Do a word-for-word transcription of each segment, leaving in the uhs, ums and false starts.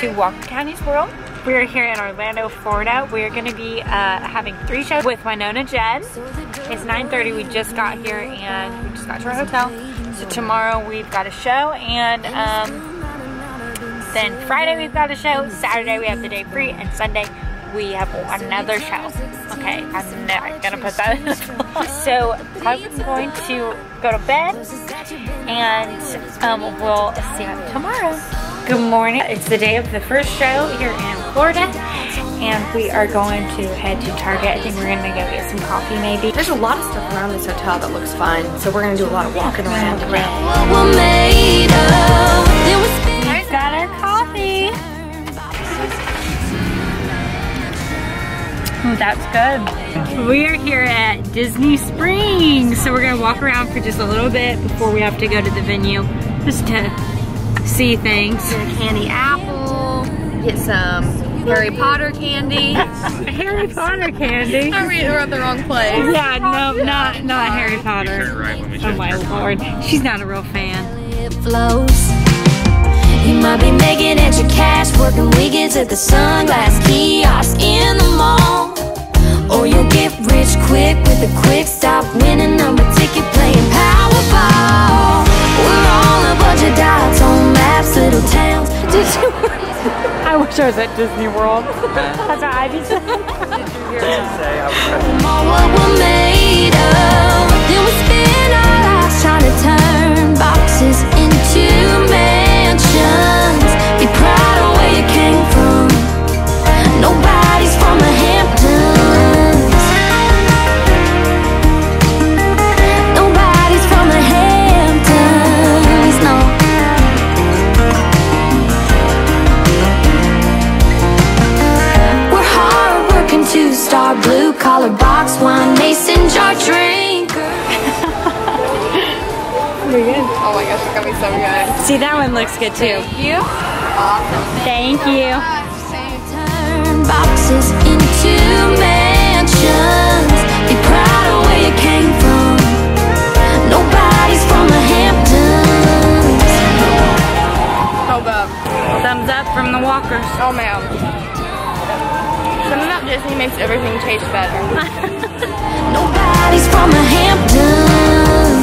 to Walker County's World. We are here in Orlando, Florida. We are gonna be uh, having three shows with Wynonna Judd. It's nine thirty, we just got here and we just got to our hotel. So tomorrow we've got a show, and um, then Friday we've got a show, Saturday we have the day free, and Sunday we have another show. Okay, I'm not gonna put that in the vlog. So I'm going to go to bed and um, we'll see you tomorrow. Good morning. It's the day of the first show here in Florida, and we are going to head to Target. I think we're gonna go get some coffee maybe. There's a lot of stuff around this hotel that looks fun, so we're gonna do a lot of walking around. We've got our coffee. Oh, that's good. We are here at Disney Springs, so we're gonna walk around for just a little bit before we have to go to the venue. Just to see things. Candy apple. Get some Harry Potter candy. Harry Potter candy. I mean, we're at the wrong place. Yeah, no, not not Harry Potter. Right, let me oh my lord, she's not a real fan. You might be making extra cash working weekends at the sunglass kiosk in the mall, or you'll get rich quick with a quick stop winning number ticket playing Powerball. We're all a bunch of dots on maps, little towns. Did you? I wish I was at Disney World. That's what I did. Did you hear me say? All what we're made of. Then we spend our lives trying to turn boxes into mansions. Be proud of where you came from. Nobody's from the Hamptons. Two-star blue-collar box wine mason jar drinker. Pretty good. Oh my gosh, it's gonna be so good. See, that one looks good too. Thank you. Awesome. Thank you. Turn boxes into mansions. Be proud of where you came from. Nobody's from the Hamptons. Hold up. Thumbs up from the walkers. Oh ma'am. Something about Disney makes everything taste better. Nobody's from the Hamptons.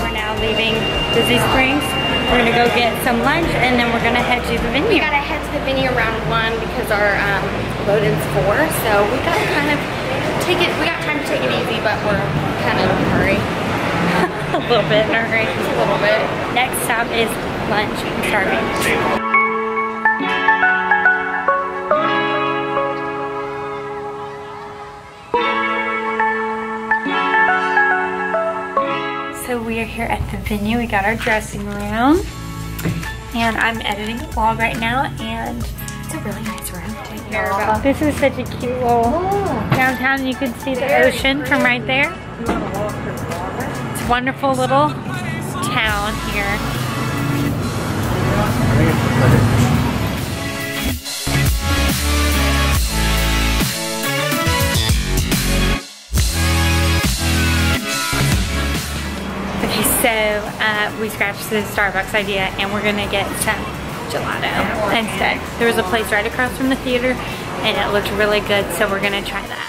We're now leaving Disney Springs. We're gonna go get some lunch and then we're gonna head to the venue. We gotta head to the venue around one because our um, load in's four, so we gotta kind of take it. We got time to take it easy, but we're kind of in a hurry. A little bit in a hurry. A little bit. Next stop is lunch and starving. So we are here at the venue. We got our dressing room, and I'm editing the vlog right now. And it's a really nice room. About. This is such a cute little downtown. You can see the ocean from right there. It's a wonderful little town here. Okay, so uh, we scratched the Starbucks idea and we're gonna get some gelato instead. There was a place right across from the theater and it looked really good, so we're gonna try that.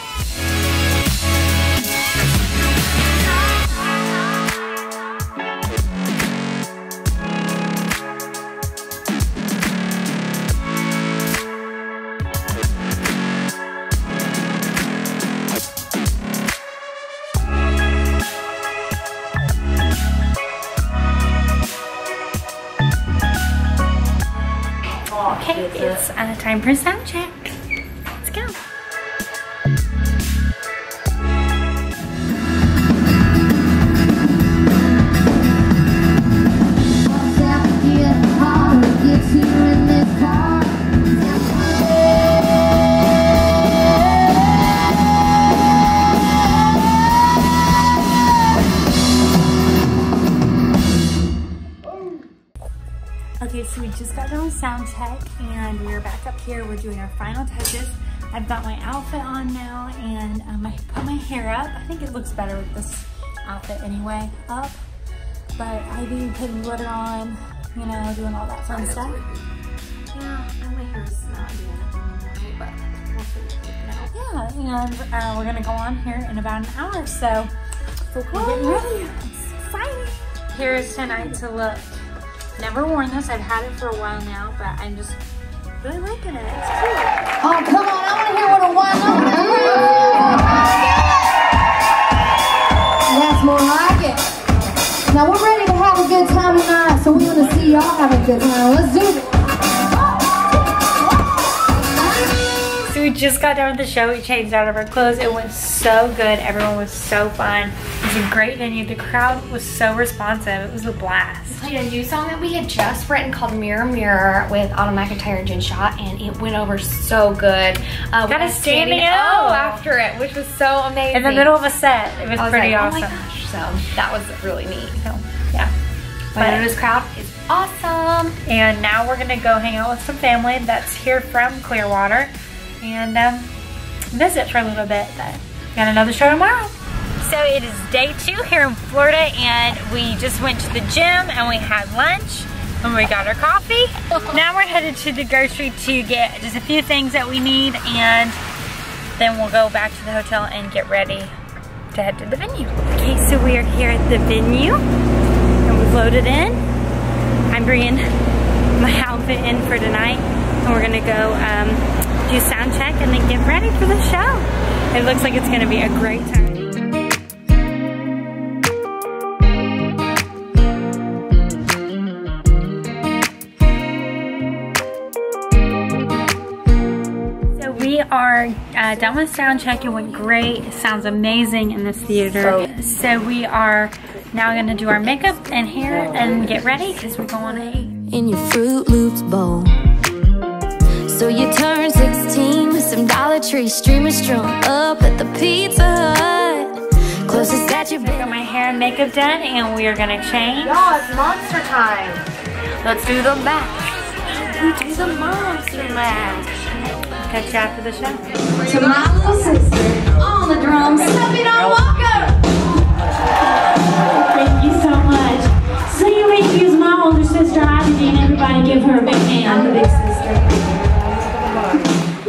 Okay, it's uh, time for a sound check. Let's go. Okay, so we just got done with sound check and we're back up here. We're doing our final touches. I've got my outfit on now and um, I put my hair up. I think it looks better with this outfit anyway. Up but I'd be putting glitter on, you know, doing all that fun stuff. Yeah, and my hair's not doing anything, but we'll figure it out. Yeah, and uh, we're gonna go on here in about an hour, so we're getting ready. It's exciting. Here is tonight to look. Never worn this. I've had it for a while now, but I'm just really liking it. It's cute. Oh, come on. I want to hear what a Wynonna is. That's more like it. Now, we're ready to have a good time tonight, so we want to see y'all have a good time. Let's do it. So we just got done with the show. We changed out of our clothes. It went so good. Everyone was so fun. It was a great venue. The crowd was so responsive. It was a blast. We played a new song that we had just written called Mirror Mirror with Autumn McIntyre and Ginshot, and it went over so good. Uh, Got a standing O after it, which was so amazing. In the middle of a set. It was, was pretty like, awesome. Oh my gosh. So that was really neat. So yeah. Wynona's crowd is awesome. And now we're gonna go hang out with some family that's here from Clearwater and um, visit for a little bit. But got another show tomorrow. So it is day two here in Florida, and we just went to the gym and we had lunch and we got our coffee. Now we're headed to the grocery to get just a few things that we need, and then we'll go back to the hotel and get ready to head to the venue. Okay, so we are here at the venue and we've loaded in. I'm bringing my outfit in for tonight, and we're gonna go um, do sound check and then get ready for the show. It looks like it's gonna be a great time. Are uh, done with sound check. It went great. It sounds amazing in this theater. So, so we are now going to do our makeup and hair and get ready because we're going to eat. In your Fruit Loops bowl. So you turn sixteen with some Dollar Tree streamers strung up at the Pizza Hut. Closest that you've been. I got my hair and makeup done, and we are going to change. Y'all, it's monster time. Let's do the mask. We do the monster mask. Catch you after the show. To my little sister on the drums, Stefan Walker. Thank you so much. So you may choose my older sister, Ivy, and everybody give her a big hand. The big sister.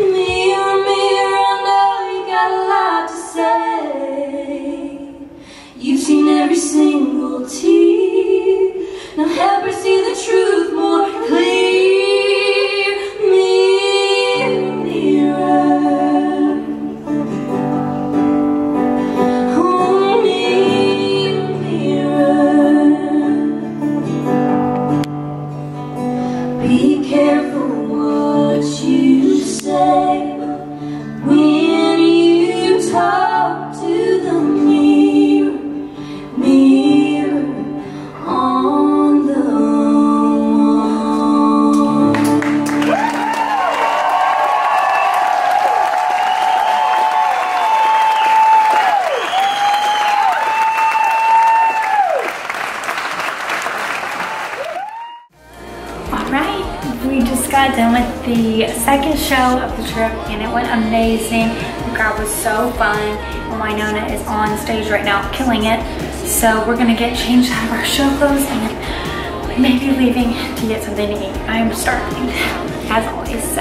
Mirror, mirror, I know you got a lot to say. You've seen every single tear. Now help her see the truth more clear. The second show of the trip, and it went amazing. The crowd was so fun, and Wynonna is on stage right now killing it. So we're gonna get changed out of our show clothes and maybe leaving to get something to eat. I'm starving as always, so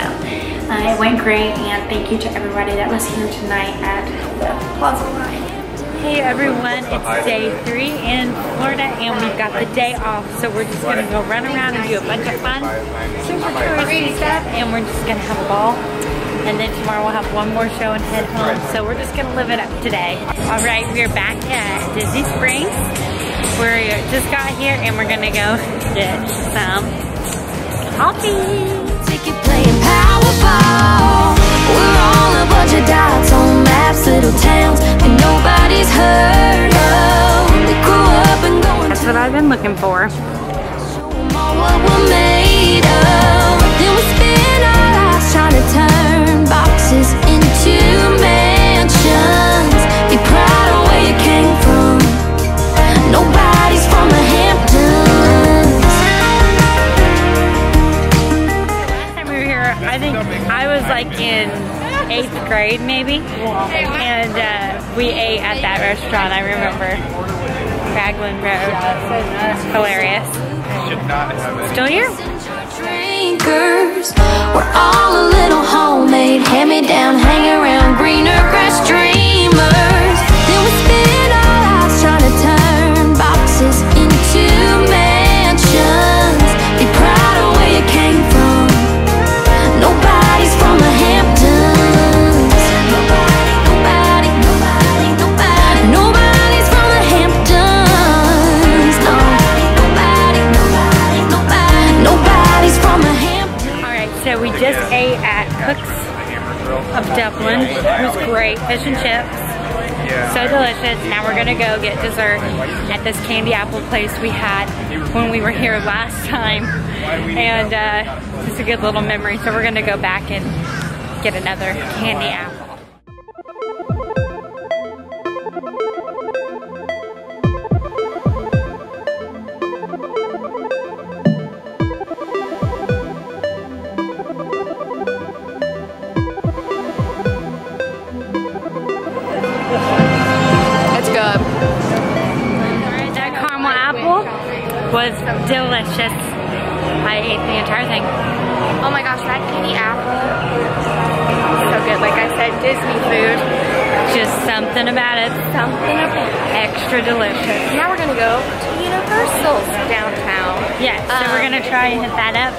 uh, it went great, and thank you to everybody that was here tonight at the Plaza Line. Hey everyone, it's day three in Florida, and we've got the day off, so we're just gonna go run around and do a bunch of fun, super touristy stuff, and we're just gonna have a ball. And then tomorrow we'll have one more show and head home, so we're just gonna live it up today. All right, we are back at Disney Springs. We just got here, and we're gonna go get some coffee. Ticket playing Powerball. We're all a bunch of dots on maps, little towns, and nobody's heard of. They grew up and going. That's what I've been looking for. Show them all what we're made of. Then we spend our lives trying to turn boxes into mansions. Be proud of where you came from. Nobody's from the Hamptons. Last time we were here, I think I was like in eighth grade maybe, and uh, we ate at that restaurant, I remember. Raglan Road. Hilarious. Should not have it. Still here. Drinkers, we're all a little homemade, hand me down, hang around, greener grass dreamers. Then we spend our lives trying to turn boxes into mansions. Be proud of where you came from. Nobody's from the Hamptons. Nobody, nobody, nobody, nobody. Nobody's from the Hamptons. Nobody, nobody, nobody, nobody. Nobody's from the Hamptons. All right, so we just ate at Cook's of Dublin. It was great. Fish and chips. So delicious. Now we're gonna go get dessert at this candy apple place we had when we were here last time. And uh, it's a good little memory. So we're gonna go back and get another candy apple. Was delicious. I ate the entire thing. Oh my gosh, that candy apple. So good. Like I said, Disney food. Just something about it. Something about it. Extra delicious. Now we're gonna go to Universal's downtown. Yeah, so um, we're gonna try and hit that up.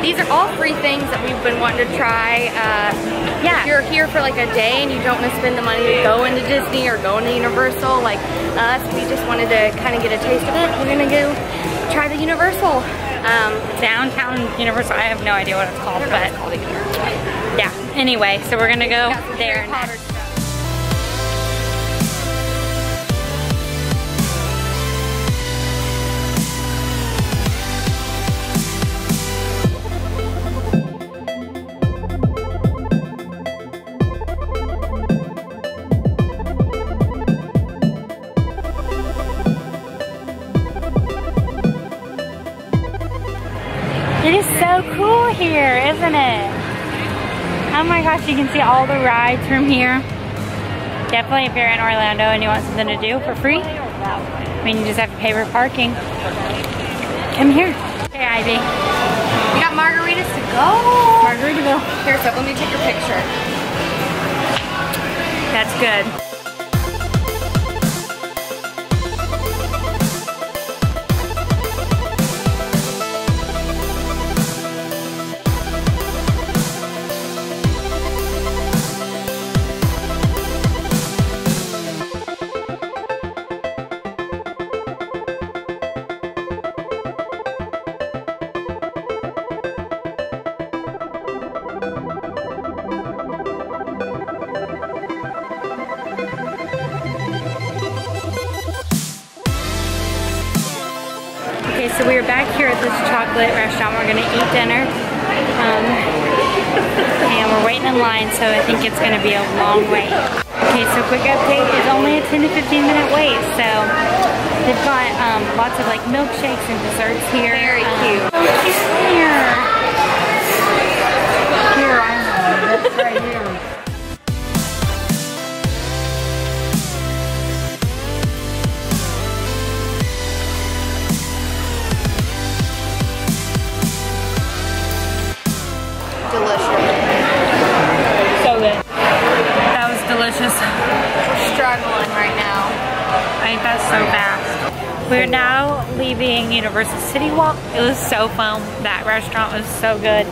These are all free things that we've been wanting to try. Uh, yeah. If you're here for like a day and you don't want to spend the money to go into Disney or go into Universal, like us, we just wanted to kind of get a taste of it. We're gonna go try the Universal. Um, Downtown Universal, I have no idea what it's called, but it's called yeah. Anyway, so we're gonna go there next. Here, isn't it? Oh my gosh, you can see all the rides from here. Definitely if you're in Orlando and you want something to do for free. I mean, you just have to pay for parking. Come here. Hey, Ivy. We got margaritas to go. Margarita go. Here, so let me take your picture. That's good. So we are back here at this chocolate restaurant. We're gonna eat dinner. Um, and we're waiting in line, so I think it's gonna be a long wait. Okay, so quick update, it's only a ten to fifteen minute wait. So they've got um, lots of like milkshakes and desserts here. Very um, cute. So cute here. Here, I know, that's right here. We're now leaving Universal City Walk. It was so fun. That restaurant was so good.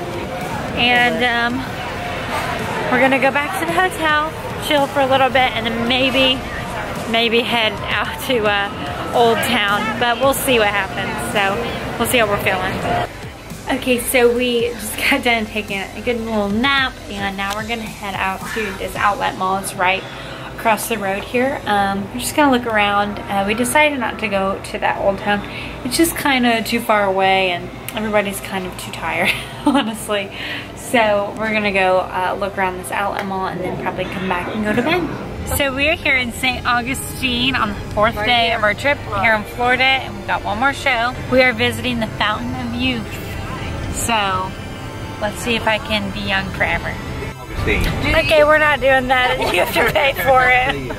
And um, we're gonna go back to the hotel, chill for a little bit, and then maybe, maybe head out to uh, Old Town. But we'll see what happens. So we'll see how we're feeling. Okay, so we just got done taking a good little nap, and now we're gonna head out to this outlet mall. It's right across the road here. Um, we're just gonna look around. Uh, we decided not to go to that Old Town. It's just kind of too far away and everybody's kind of too tired, honestly. So we're gonna go uh, look around this outlet mall and then probably come back and go to bed. So we're here in Saint Augustine on the fourth day of our trip here in Florida, and we've got one more show. We are visiting the Fountain of Youth. So let's see if I can be young forever. Okay, we're not doing that. You have to pay for it.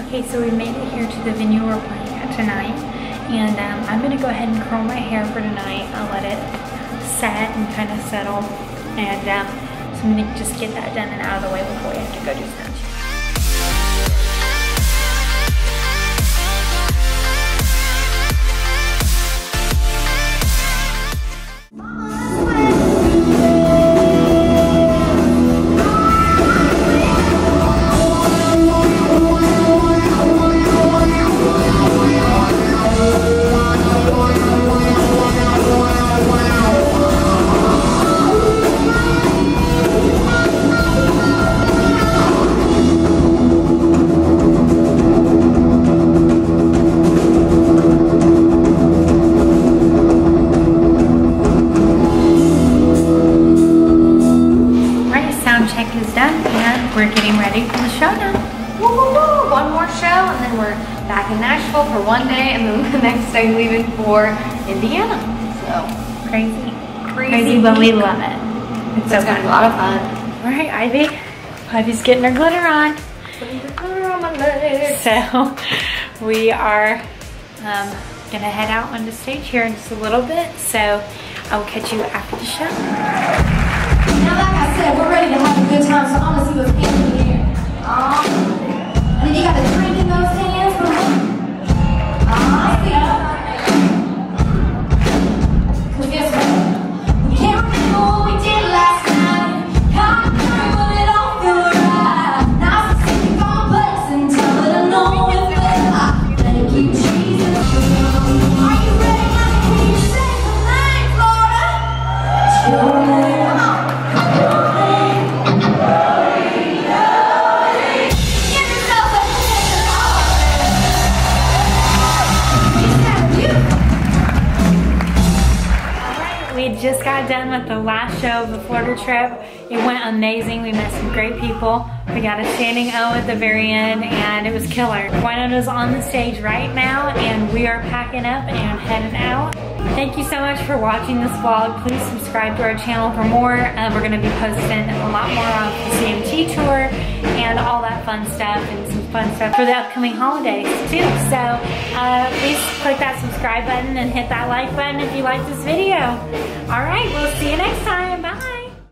Okay, so we made it here to the venue we're playing at tonight, and um, I'm gonna go ahead and curl my hair for tonight. I'll let it set and kind of settle, and um, so I'm gonna just get that done and out of the way before we have to go do stuff. I'm leaving for Indiana, so crazy, crazy, crazy but we love it. It's, it's so been a lot of fun. All right, Ivy, Ivy's getting her glitter on. Putting the glitter on my leg. So we are um, gonna head out on the stage here in just a little bit. So I will catch you after the show. Now, like I said, we're ready to have a good time. So I want to see what's happening here. Um, and then you got the drink in those hands. All right, yeah. Just got done with the last show of the Florida trip. It went amazing. We met some great people. We got a standing O at the very end, and it was killer. Wynonna's on the stage right now, and we are packing up and heading out. Thank you so much for watching this vlog. Please subscribe to our channel for more. Uh, we're gonna be posting a lot more on the C M T tour and all that fun stuff, and some fun stuff for the upcoming holidays too. So uh, please click that subscribe button and hit that like button if you like this video. All right, we'll see you next time.